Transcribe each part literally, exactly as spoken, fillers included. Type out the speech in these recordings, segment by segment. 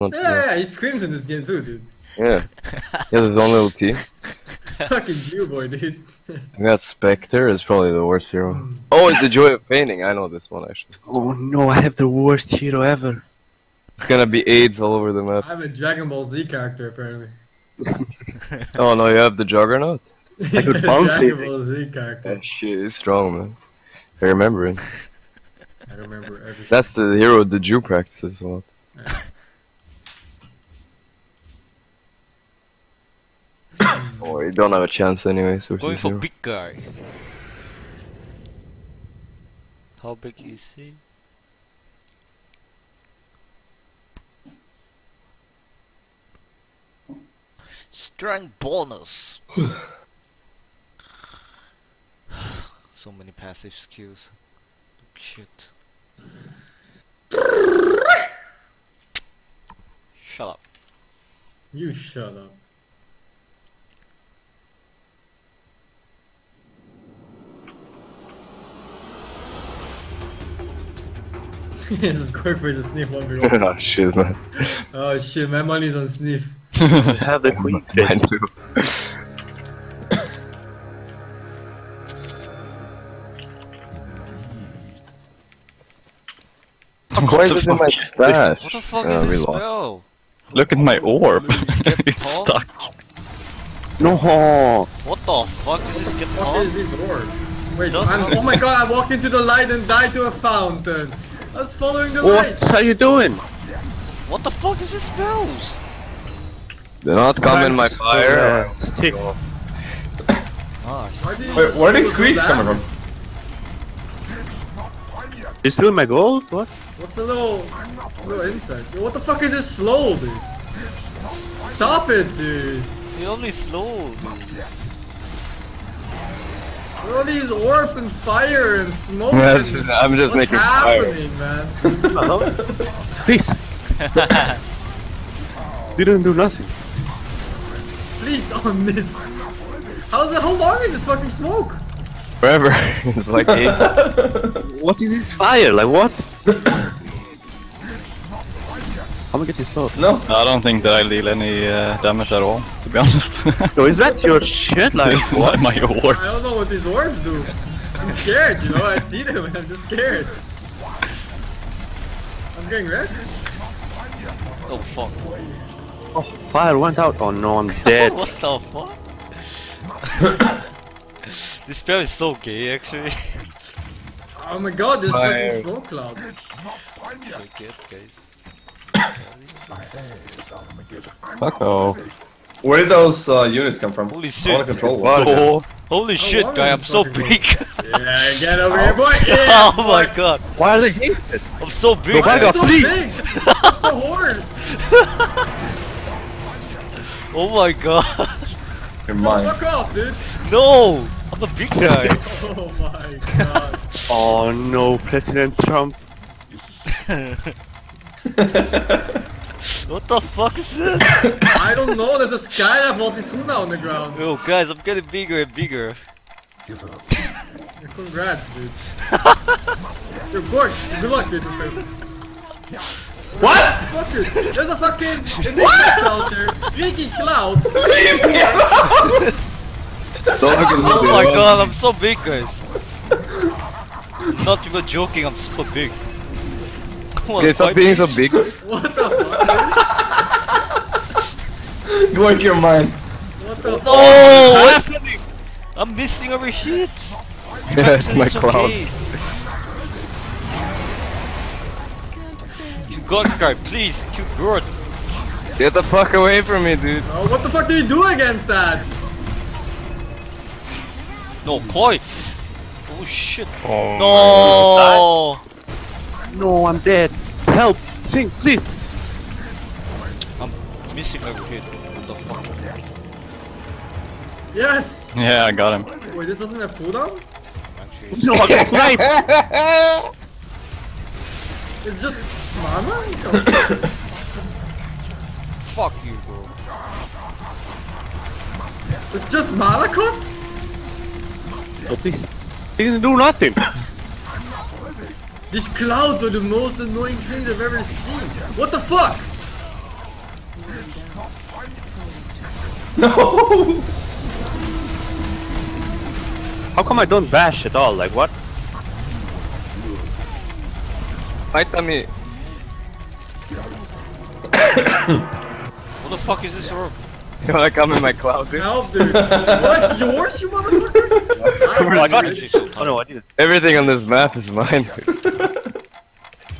Not yeah, yeah, he screams in this game too, dude. Yeah. He has his own little team. Fucking you, boy, dude. I got Spectre is probably the worst hero. Mm. Oh, it's the Joy of Painting. I know this one, actually. Oh no, I have the worst hero ever. It's gonna be AIDS all over the map. I have a Dragon Ball Z character, apparently. Oh no, you have the Juggernaut? I could bounce it. Dragon Ball Z character. That shit is strong, man. I remember it. I remember everything. That's the hero the Jew practices a lot. Yeah. Oh, you don't have a chance anyway, so we're going for big guy. How big is he? Strength bonus. So many passive skills. Shit. Shut up. You shut up. This quick for the sniff one below. Oh shit, man. Oh shit, my money's on sniff. Have the queen thing too. What the fuck is this? What the fuck uh, is this spell? Look at my orb. It's stuck. No. What the fuck is this? Get what is this orb? Wait, oh my god! I walked into the light and died to a fountain. I was following the light! What are you doing? What the fuck is this spells? Do not come in my fire. Yeah. Stick. Oh, wait, where did Screech coming from? You stealing my gold? What? What's the little, little insect? What the fuck is this slow, dude? Stop it, dude! You're only slow, dude. What are these orbs and fire and smoke? Yeah, and just, I'm just what's making happening, fire. Man? Please! You didn't do nothing. Please on this. How's it? How long is this fucking smoke? Forever. It's like eight. What is this fire? Like what? I'm gonna get you sold. No, I don't think that I deal any uh, damage at all, to be honest. No, is that your shit? Like, it's what? My orbs. I don't know what these orbs do. I'm scared, you know, I see them and I'm just scared. I'm getting red. Oh fuck. Oh, fire went out. Oh no, I'm dead. What the fuck? This spell is so gay, actually. Oh my god, this fucking smoke cloud. Shake it, guys. Fuck off. Where did those uh, units come from? Holy shit! Control oh. Holy shit, oh, guy, I'm so big! Yeah, get over here, boy! Yeah, oh my god! Why are they hasted? I'm so big! Why are they so big? The horse! Oh my god! You're mine. Fuck off, dude! No! I'm a big guy! Oh my god! Oh no, President Trump! What the fuck is this? I don't know, there's a sky I've walked into now on the ground. Yo guys, I'm getting bigger and bigger. Give up. Congrats, dude. You're gorgeous. Good luck, dude. What? Fuckers. There's a fucking what? Leaking cloud. Leave me alone. Oh my god, I'm so big, guys. Not even joking, I'm super big. Okay, stop being so big. What the fuck? Go into your mind. What the fuck? Oh, what's happening? I'm missing every shit. Yeah, it's my cloud. Okay. You got guy, please, you got. Get the fuck away from me, dude. Oh, what the fuck do you do against that? No, points. Oh shit. Oh, no. No, I'm dead. Help! Sing, please! I'm missing every hit. What the fuck? Yes! Yeah, I got him. Wait, this doesn't have cooldown? Actually, no, I got sniped! It's just mama? Fuck you, bro. It's just Malakos? Oh, please. He didn't do nothing. These clouds are the most annoying things I've ever seen. What the fuck? No! How come I don't bash at all? Like, what? Fight on me. What the fuck is this orb? You wanna come in my cloud, dude? Help, dude! What's yours, you motherfucker? I, I got it. It. So oh no, I didn't. Everything on this map is mine.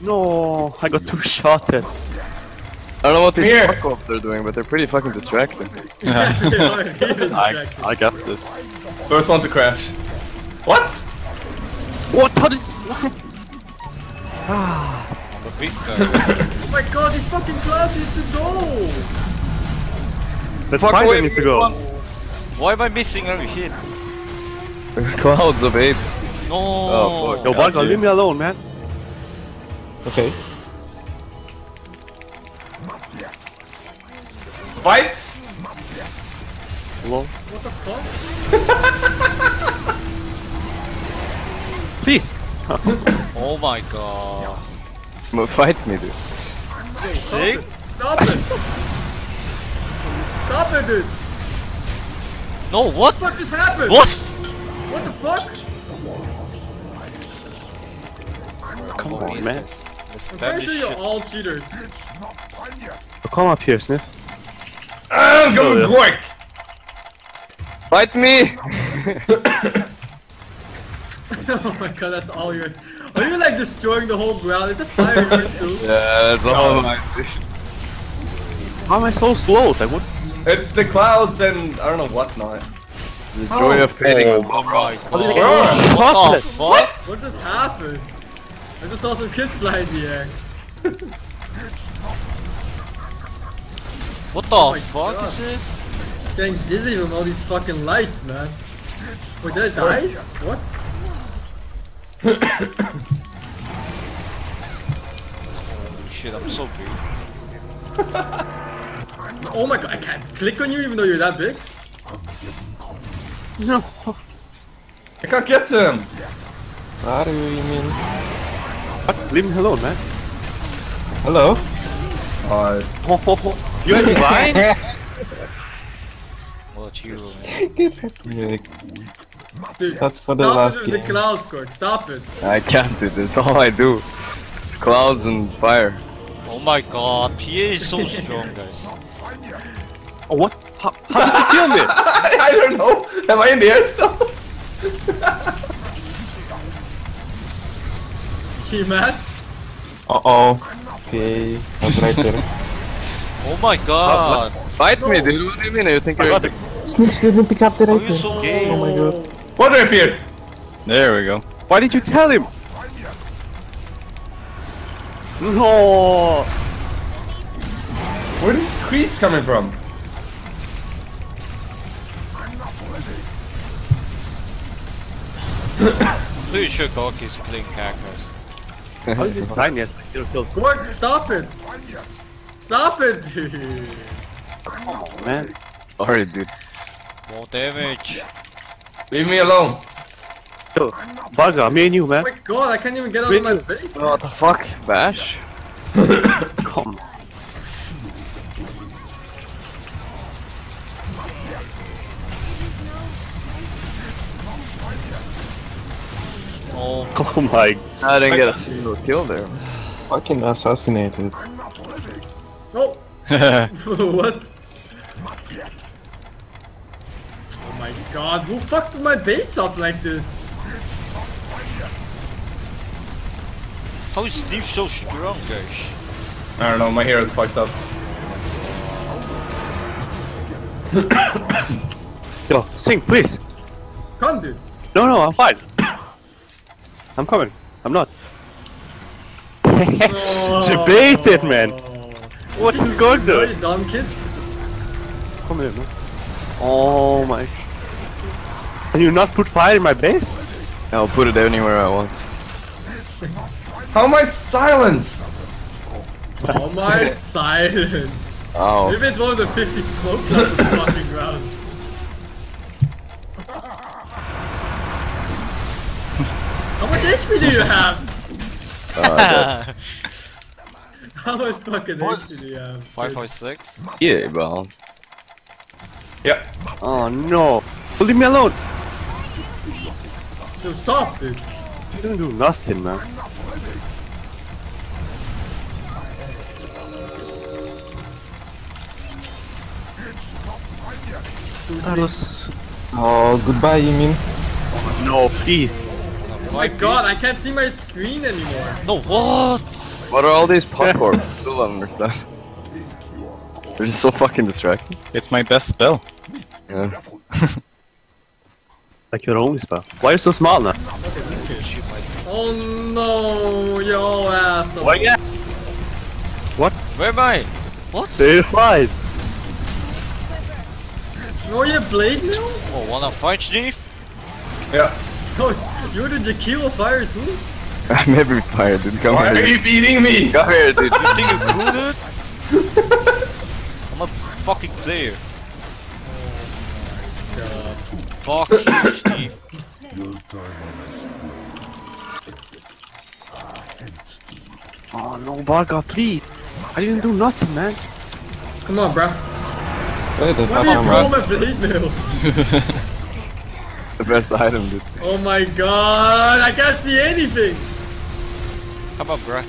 No, I got two shots at. I don't know what these fuck-offs are doing, but they're pretty fucking distracting. Yeah. I, I got this. First one to crash. What? What? How did? What? Oh my god, this fucking cloud needs to go! That's why it needs to go. Why am I missing every shit? Clouds of eight. No! Oh, fuck. Yo, Valka, leave me alone, man. Okay. Fight! Hello? What the fuck? Please! Oh my god. Well, fight me, dude. Dude, see? Stop it! Stop it, stop it dude! No, what? What the fuck just happened? What? What the fuck? Come on, on man. I'm pretty sure you're all cheaters. Come up here, Sniff. I'm going to work! Fight me! Oh my god, that's all yours. Are you like destroying the whole ground? Is the fire yours too? Yeah, that's all mine. How am I so slow? Like, what? It's the clouds and I don't know what not. The joy oh. of painting oh. oh my god. Oh, what the fuck? What? What just happened? I just saw some kids fly in the air. What the oh fuck God. Is this? I'm getting dizzy from all these fucking lights, man. Wait, did I die? What? Holy shit, I'm so big. Oh my god, I can't click on you even though you're that big? No. I can't get him! What do you mean? What? Leave him alone, man. Hello? Hi. You ain't blind? What you, man? Get that music. Dude, that's for the last game. Stop it with the clouds, Cork. Stop it. I can't do this. All I do. Clouds and fire. Oh my god. P A is so strong, guys. Oh, what? How, how did you kill me? I don't know. Am I in the air still? He mad? Uh-oh. Okay. I'm right there. Oh my god! Oh, fight no. me, dude! What do you mean? You think you're the... Sneaks didn't pick up the rapier. Oh, so gay. Oh my god! What rapier? There we go. Why did you tell him? No! Where is creeps coming from? I'm not ready. Pretty sure Gawk is playing characters. How is this tiny as I still killed? Gawk, stop it! Stop it, dude! Come on, man. Sorry, dude. More damage. Leave me alone. Yo, Bugger, me and you, man. Oh my god, I can't even get out of my base. What the fuck, Bash? Come on. Oh, oh my god. I didn't get a single kill there. Fucking assassinated. No! What? Oh my god, who fucked my base up like this? How is Steve so strong, guys? I don't know, my hero's fucked up. Yo, Sing, please! Come, dude! No, no, I'm fine! I'm coming, I'm not. Oh. She baited, man! What is going on? You dumb kid. Come here, man. Oh my. Can you not put fire in my base? I'll put it anywhere I want. How am I silenced? How am I silenced? Oh. Maybe it's one of the fifty smoke clouds on the fucking ground. How much H P do you have? Uh, How much fucking H P do you have? five five six? Yeah, bro. Yep. Oh no! Leave me alone! Dude, stop, dude! You don't do nothing, man. Carlos. Oh, goodbye, you mean? Oh, no, please. Oh my god, I can't see my screen anymore. No, what? What are all these popcorn? I still don't understand. They're just so fucking distracting. It's my best spell. Yeah. Like your only spell. Why are you so small now? Oh no, yo asshole. Why yeah? What? Where am I? What? They fight. Oh, you blade now? Oh, wanna fight, Chief? Yeah. Oh, you're the Jaquil of fire too? I'm every fire, dude. Come Why here. Why are you beating me? Come here, dude. You think you're cool, dude? I'm a fucking player. Oh, fuck you, Chief. Oh no, Barga, please. I didn't do nothing, man. Come on, bruh. Why do you call my blade mail? The best item, dude. Oh my god, I can't see anything! How about, bruh?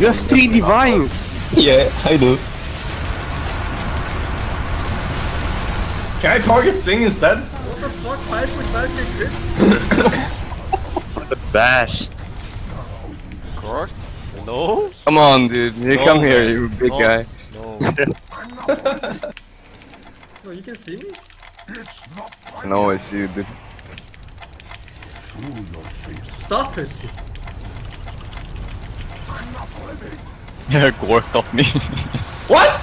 You have three divines! Yeah, I do. Can I target Sing instead? What the fuck? five point five K crit? Bashed. Correct? No? Come on, dude. You no, come here, you big no. guy. No. Oh, you can see me? No, I see you, dude. Stop it! I'm not living. Yeah, Gore got me. What?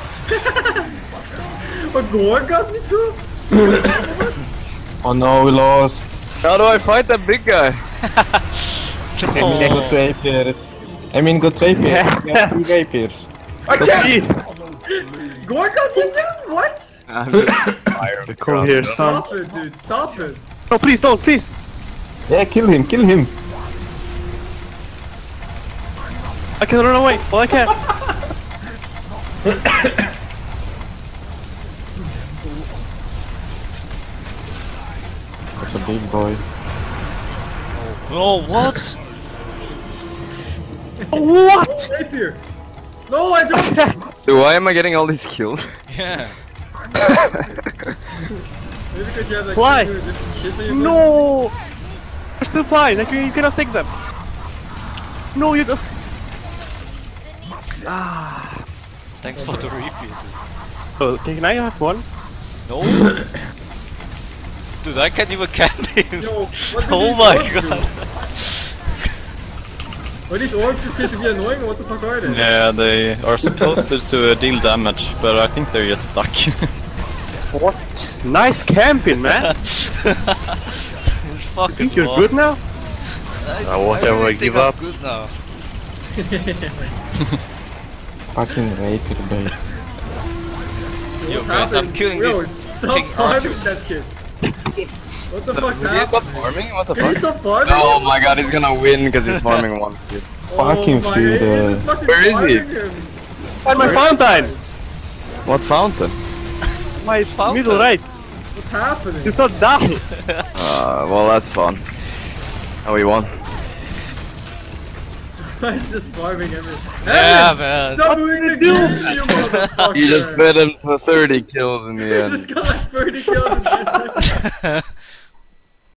But Gore got me too? Oh no, we lost. How do I fight that big guy? Oh. I mean, good rapiers. Yeah. I mean, good rapiers. Yeah, two rapiers. I can't! Gore got me, dude? What? I'm tired. Come here, son. Stop it, dude. Stop it. No, please don't. Please. Yeah, kill him. Kill him. I can run away. Well, I can. That's a big boy. Oh, what? What? Rapier. No, I don't! Dude, why am I getting all these kills? Yeah. Fly! No! They're still flying, like, you cannot take them. No, you don't. Ah. Thanks for the repeat. Oh, can I have one? No. Dude, I can't even count these. Yo, oh my god. Well, these orbs just seem to be annoying, what the fuck are they? Yeah, they are supposed to, to uh, deal damage, but I think they're just stuck. What? Nice camping, man! You think you're long. good now? I, I won't I ever really give up. I'm good now. Fucking rated bait. Yo guys, I'm killing Yo, this king archer. What the so, fuck's happening? Can you stop farming? What the can fuck? Can you stop farming? Oh my god, he's gonna win because he's farming one. Dude. Fucking oh food. Uh... Where is he? At my fountain! What fountain? My fountain? Middle right. What's happening? He's not down! uh, well, that's fun. Oh, he won. He's just farming everything. Yeah, hey, man. Stop moving the dude! You motherfucker! You just bet him for thirty kills in the end. You just got like thirty kills in the end.